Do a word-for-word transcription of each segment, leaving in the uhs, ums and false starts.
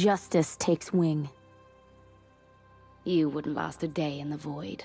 Justice takes wing. You wouldn't last a day in the void.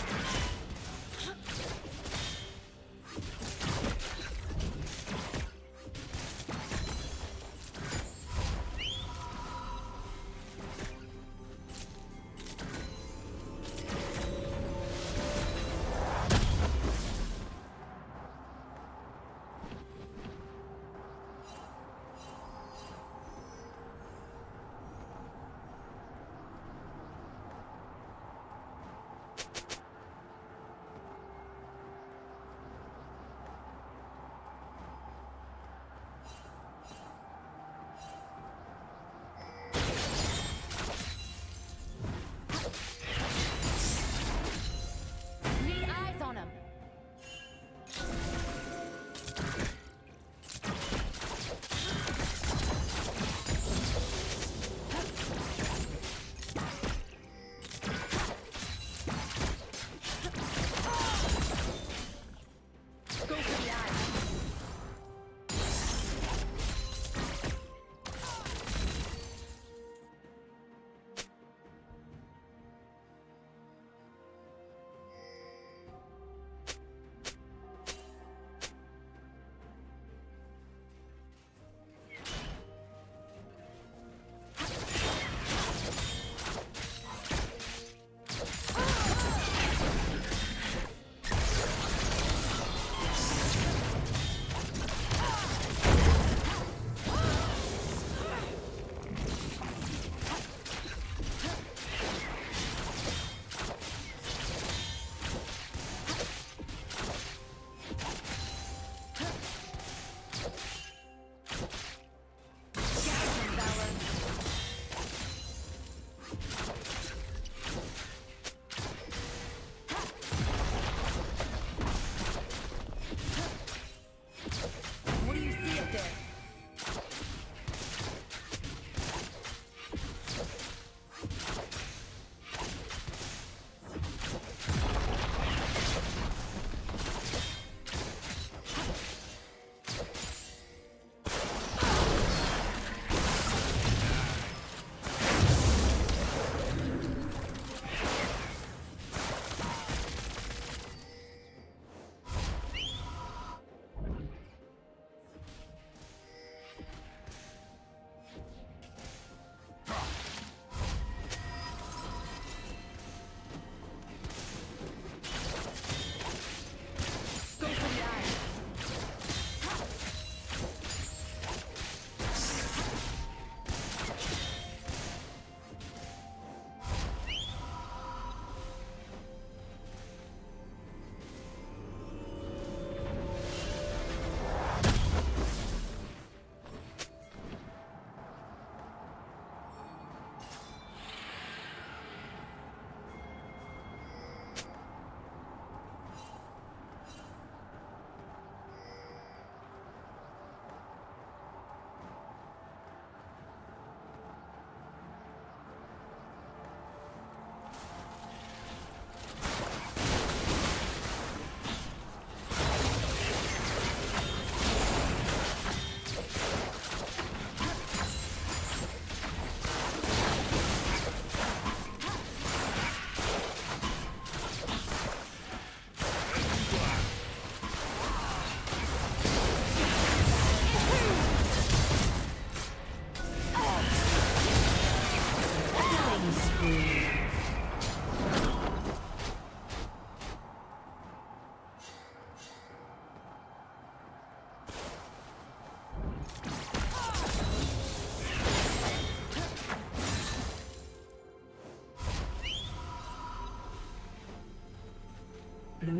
Blue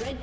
Red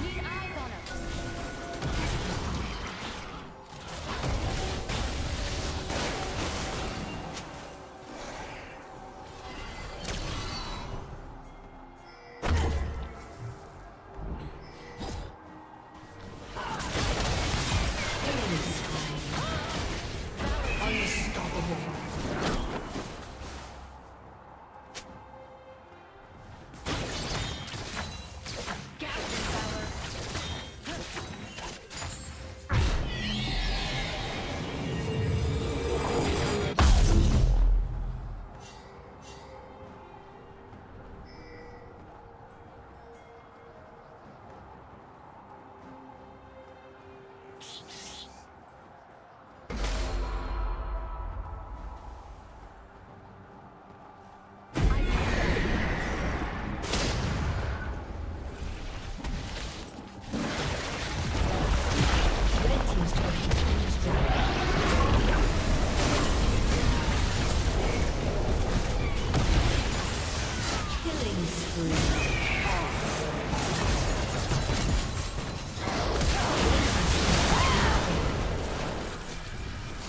Need eyes on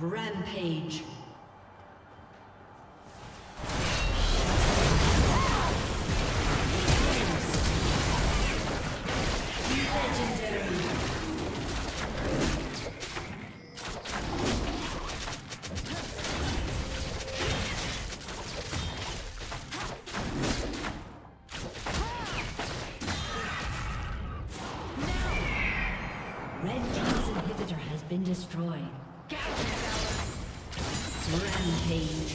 Rampage. Red team's inhibitor has been destroyed. Rampage.